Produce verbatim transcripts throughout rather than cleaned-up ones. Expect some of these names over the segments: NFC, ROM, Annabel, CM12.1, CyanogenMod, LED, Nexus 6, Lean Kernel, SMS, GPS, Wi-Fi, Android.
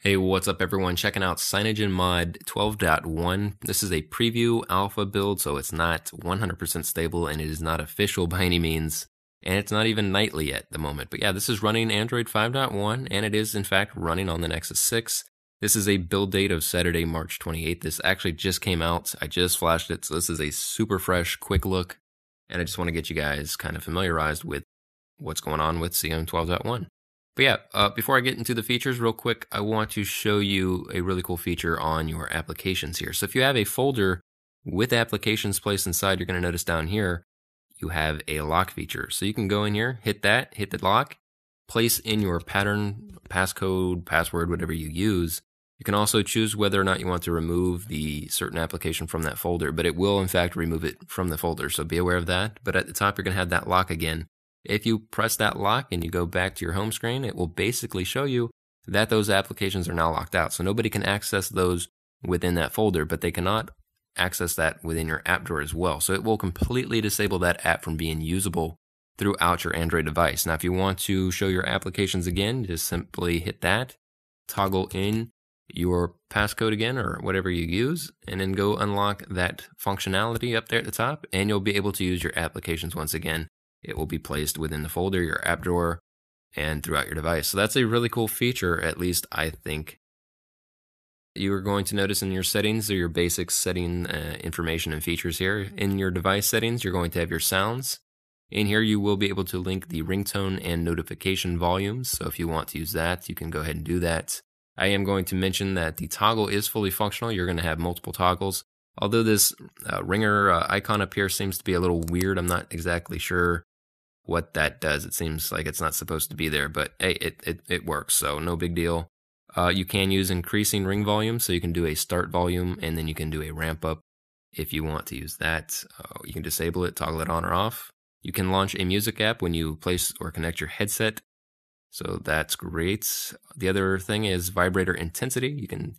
Hey, what's up everyone? Checking out CyanogenMod twelve point one. This is a preview alpha build, so it's not one hundred percent stable and it is not official by any means. And it's not even nightly at the moment. But yeah, this is running Android five point one and it is in fact running on the Nexus six. This is a build date of Saturday, March twenty-eighth. This actually just came out. I just flashed it, so this is a super fresh, quick look. And I just want to get you guys kind of familiarized with what's going on with C M twelve point one. But yeah, uh, before I get into the features real quick, I want to show you a really cool feature on your applications here. So if you have a folder with applications placed inside, you're going to notice down here, you have a lock feature. So you can go in here, hit that, hit the lock, place in your pattern, passcode, password, whatever you use. You can also choose whether or not you want to remove the certain application from that folder, but it will in fact remove it from the folder. So be aware of that. But at the top, you're going to have that lock again. If you press that lock and you go back to your home screen, it will basically show you that those applications are now locked out. So nobody can access those within that folder, but they cannot access that within your app drawer as well. So it will completely disable that app from being usable throughout your Android device. Now, if you want to show your applications again, just simply hit that, toggle in your passcode again or whatever you use, and then go unlock that functionality up there at the top, and you'll be able to use your applications once again. It will be placed within the folder, your app drawer, and throughout your device. So that's a really cool feature, at least I think. You are going to notice in your settings, or your basic setting uh, information and features here. In your device settings, you're going to have your sounds. In here, you will be able to link the ringtone and notification volumes. So if you want to use that, you can go ahead and do that. I am going to mention that the toggle is fully functional. You're going to have multiple toggles. Although this uh, ringer uh, icon up here seems to be a little weird, I'm not exactly sure what that does. It seems like it's not supposed to be there, but hey, it, it, it works, so no big deal. Uh, you can use increasing ring volume, so you can do a start volume, and then you can do a ramp up if you want to use that. Uh, you can disable it, toggle it on or off. You can launch a music app when you place or connect your headset, so that's great. The other thing is vibrator intensity. You can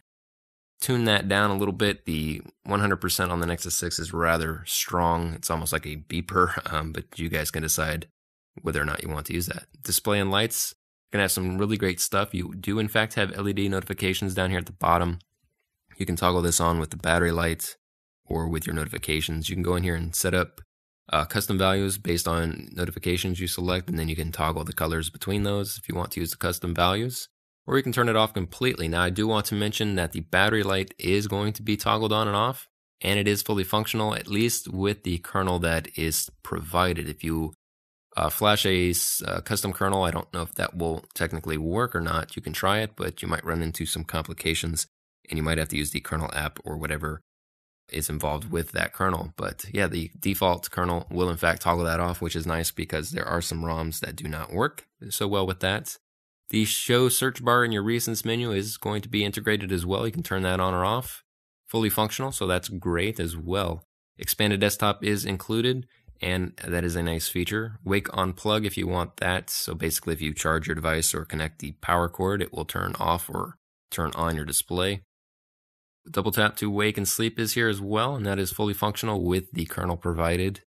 tune that down a little bit. The one hundred percent on the Nexus six is rather strong. It's almost like a beeper, um, but you guys can decide whether or not you want to use that. Display and lights, you're going to have some really great stuff. You do in fact have L E D notifications down here at the bottom. You can toggle this on with the battery light or with your notifications. You can go in here and set up uh, custom values based on notifications you select, and then you can toggle the colors between those if you want to use the custom values, or you can turn it off completely. Now I do want to mention that the battery light is going to be toggled on and off, and it is fully functional, at least with the kernel that is provided. If you Uh, flash a uh, custom kernel, I don't know if that will technically work or not. You can try it, but you might run into some complications and you might have to use the kernel app or whatever is involved with that kernel. But yeah, the default kernel will in fact toggle that off, which is nice because there are some ROMs that do not work so well with that. The show search bar in your recents menu is going to be integrated as well. You can turn that on or off. Fully functional, so that's great as well. Expanded desktop is included, and that is a nice feature. Wake on plug if you want that. So basically if you charge your device or connect the power cord, it will turn off or turn on your display. Double tap to wake and sleep is here as well, and that is fully functional with the kernel provided.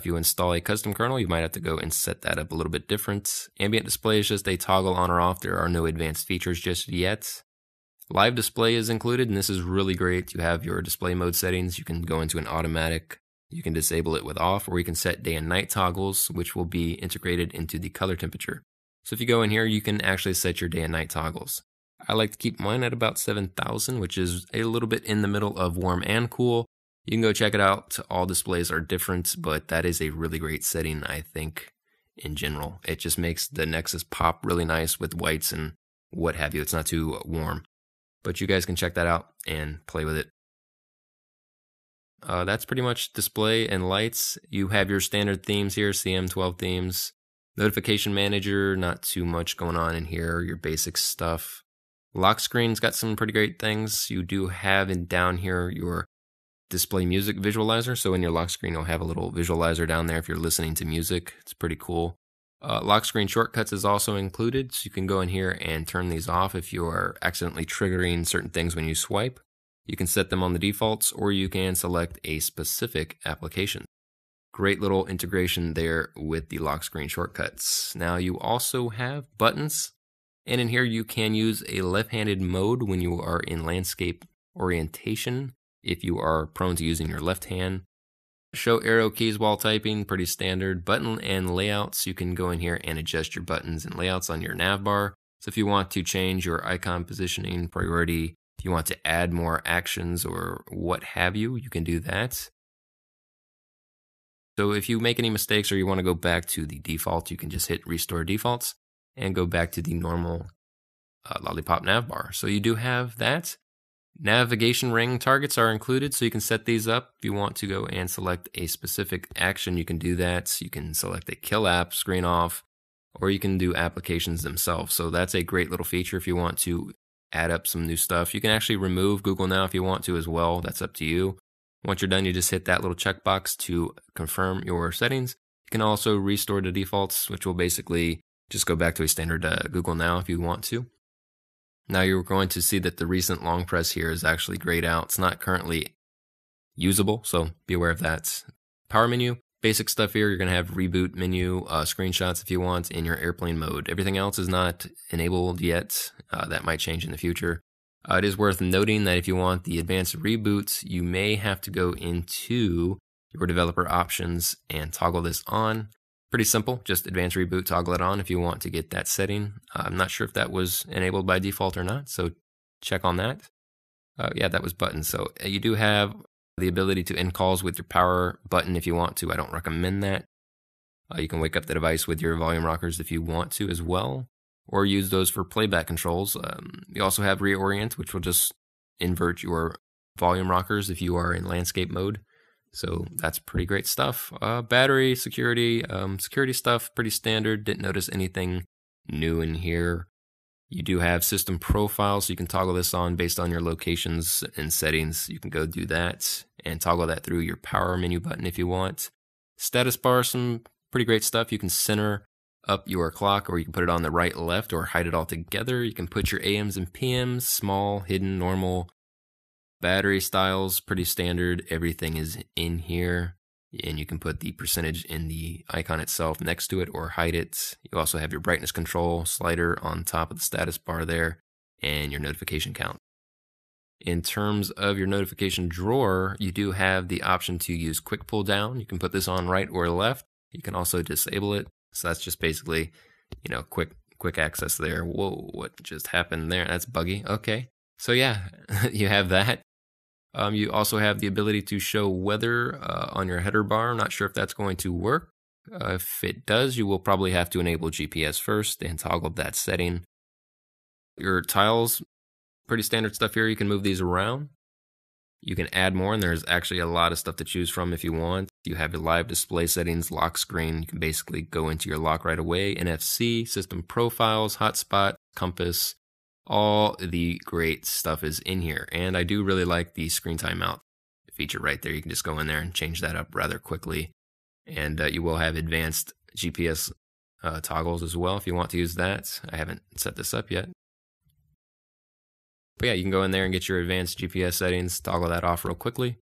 If you install a custom kernel, you might have to go and set that up a little bit different. Ambient display is just a toggle on or off. There are no advanced features just yet. Live display is included, and this is really great. You have your display mode settings. You can go into an automatic. You can disable it with off, or you can set day and night toggles, which will be integrated into the color temperature. So if you go in here, you can actually set your day and night toggles. I like to keep mine at about seven thousand, which is a little bit in the middle of warm and cool. You can go check it out. All displays are different, but that is a really great setting, I think, in general. It just makes the Nexus pop really nice with whites and what have you. It's not too warm, but you guys can check that out and play with it. Uh, that's pretty much display and lights. You have your standard themes here, C M twelve themes. Notification manager, not too much going on in here, your basic stuff. Lock screen's got some pretty great things. You do have in down here your display music visualizer. So in your lock screen, you'll have a little visualizer down there if you're listening to music. It's pretty cool. Uh, lock screen shortcuts is also included. So you can go in here and turn these off if you are accidentally triggering certain things when you swipe. You can set them on the defaults, or you can select a specific application. Great little integration there with the lock screen shortcuts. Now you also have buttons. And in here you can use a left-handed mode when you are in landscape orientation, if you are prone to using your left hand. Show arrow keys while typing, pretty standard. Button and layouts, you can go in here and adjust your buttons and layouts on your nav bar. So if you want to change your icon positioning, priority, if you want to add more actions or what have you, you can do that. So if you make any mistakes or you want to go back to the default, you can just hit restore defaults and go back to the normal uh, Lollipop nav bar. So you do have that. Navigation ring targets are included, so you can set these up. If you want to go and select a specific action, you can do that. You can select a kill app, screen off, or you can do applications themselves. So that's a great little feature if you want to add up some new stuff. You can actually remove Google Now if you want to as well. That's up to you. Once you're done, you just hit that little checkbox to confirm your settings. You can also restore the defaults, which will basically just go back to a standard uh, Google Now if you want to. Now you're going to see that the recent long press here is actually grayed out. It's not currently usable, so be aware of that. Power menu, basic stuff here. You're going to have reboot menu, uh, screenshots if you want, in your airplane mode. Everything else is not enabled yet. Uh, that might change in the future. Uh, it is worth noting that if you want the advanced reboots, you may have to go into your developer options and toggle this on. Pretty simple, just advanced reboot, toggle it on if you want to get that setting. Uh, I'm not sure if that was enabled by default or not, so check on that. Uh, yeah, that was button. So you do have the ability to end calls with your power button if you want to. I don't recommend that. Uh, you can wake up the device with your volume rockers if you want to as well, or use those for playback controls. Um, you also have reorient, which will just invert your volume rockers if you are in landscape mode. So that's pretty great stuff. Uh, battery, security, um, security stuff, pretty standard. Didn't notice anything new in here. You do have system profile, so you can toggle this on based on your locations and settings. You can go do that and toggle that through your power menu button if you want. Status bar, some pretty great stuff. You can center up your clock, or you can put it on the right, left, or hide it all together. You can put your A Ms and P Ms, small, hidden, normal. Battery styles, pretty standard. Everything is in here, and you can put the percentage in the icon itself next to it or hide it. You also have your brightness control slider on top of the status bar there, and your notification count. In terms of your notification drawer, you do have the option to use quick pull down. You can put this on right or left. You can also disable it. So that's just basically, you know, quick quick access there. Whoa, what just happened there? That's buggy. Okay. So yeah, you have that. Um, you also have the ability to show weather uh, on your header bar. I'm not sure if that's going to work. Uh, if it does, you will probably have to enable G P S first and toggle that setting. Your tiles, pretty standard stuff here. You can move these around. You can add more, and there's actually a lot of stuff to choose from if you want. You have your live display settings, lock screen. You can basically go into your lock right away. N F C, system profiles, hotspot, compass. All the great stuff is in here, and I do really like the screen timeout feature right there. You can just go in there and change that up rather quickly, and uh, you will have advanced G P S uh, toggles as well if you want to use that. I haven't set this up yet. But yeah, you can go in there and get your advanced G P S settings, toggle that off real quickly.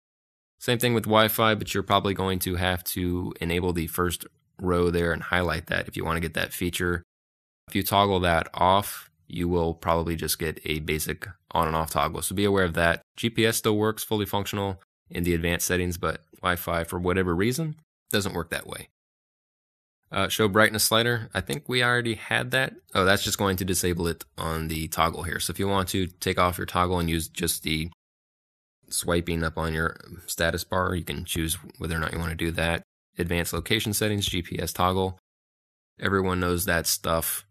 Same thing with Wi-Fi, but you're probably going to have to enable the first row there and highlight that if you want to get that feature. If you toggle that off, you will probably just get a basic on and off toggle. So be aware of that. G P S still works, fully functional in the advanced settings, but Wi-Fi, for whatever reason, doesn't work that way. Uh, show brightness slider. I think we already had that. Oh, that's just going to disable it on the toggle here. So if you want to take off your toggle and use just the swiping up on your status bar, you can choose whether or not you want to do that. Advanced location settings, G P S toggle. Everyone knows that stuff.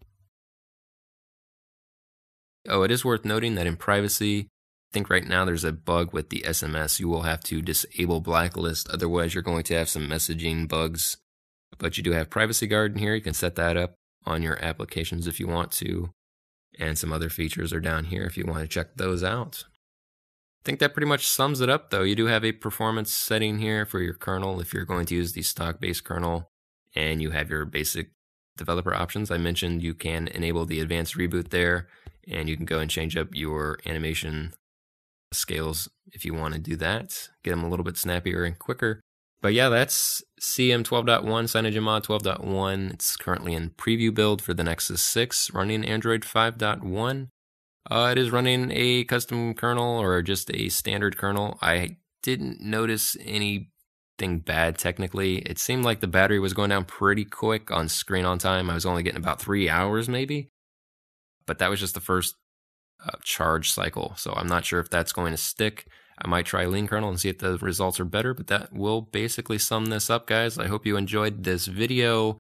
Oh, it is worth noting that in privacy, I think right now there's a bug with the S M S. You will have to disable blacklist, otherwise you're going to have some messaging bugs. But you do have privacy guard in here. You can set that up on your applications if you want to. And some other features are down here if you want to check those out. I think that pretty much sums it up though. You do have a performance setting here for your kernel if you're going to use the stock-based kernel. And you have your basic developer options. I mentioned you can enable the advanced reboot there. And you can go and change up your animation scales if you want to do that. Get them a little bit snappier and quicker. But yeah, that's C M twelve point one, CyanogenMod twelve point one. It's currently in preview build for the Nexus six, running Android five point one. Uh, it is running a custom kernel or just a standard kernel. I didn't notice anything bad technically. It seemed like the battery was going down pretty quick on screen on time. I was only getting about three hours maybe. But that was just the first uh, charge cycle. So I'm not sure if that's going to stick. I might try Lean Kernel and see if the results are better, but that will basically sum this up, guys. I hope you enjoyed this video,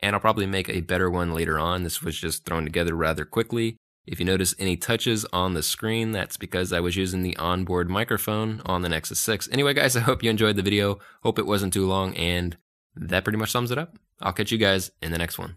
and I'll probably make a better one later on. This was just thrown together rather quickly. If you notice any touches on the screen, that's because I was using the onboard microphone on the Nexus six. Anyway, guys, I hope you enjoyed the video. Hope it wasn't too long, and that pretty much sums it up. I'll catch you guys in the next one.